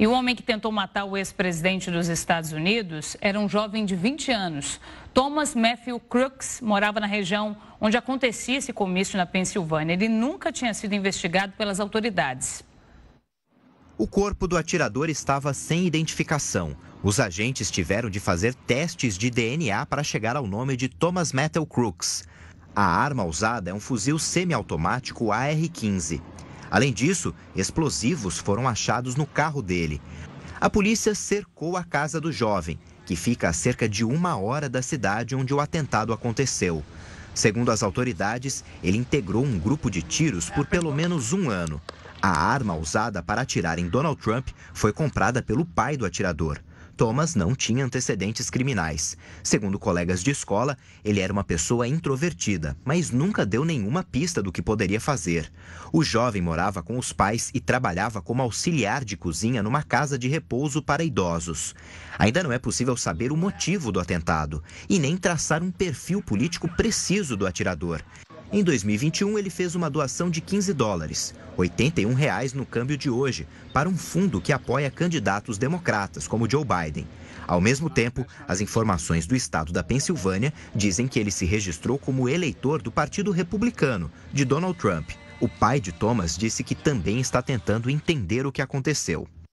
E o homem que tentou matar o ex-presidente dos Estados Unidos era um jovem de 20 anos. Thomas Matthew Crooks morava na região onde acontecia esse comício na Pensilvânia. Ele nunca tinha sido investigado pelas autoridades. O corpo do atirador estava sem identificação. Os agentes tiveram de fazer testes de DNA para chegar ao nome de Thomas Matthew Crooks. A arma usada é um fuzil semiautomático AR-15. Além disso, explosivos foram achados no carro dele. A polícia cercou a casa do jovem, que fica a cerca de 1 hora da cidade onde o atentado aconteceu. Segundo as autoridades, ele integrou um grupo de tiros por pelo menos 1 ano. A arma usada para atirar em Donald Trump foi comprada pelo pai do atirador. Thomas não tinha antecedentes criminais. Segundo colegas de escola, ele era uma pessoa introvertida, mas nunca deu nenhuma pista do que poderia fazer. O jovem morava com os pais e trabalhava como auxiliar de cozinha numa casa de repouso para idosos. Ainda não é possível saber o motivo do atentado e nem traçar um perfil político preciso do atirador. Em 2021, ele fez uma doação de $15, R$ 81 no câmbio de hoje, para um fundo que apoia candidatos democratas, como Joe Biden. Ao mesmo tempo, as informações do estado da Pensilvânia dizem que ele se registrou como eleitor do Partido Republicano, de Donald Trump. O pai de Thomas disse que também está tentando entender o que aconteceu.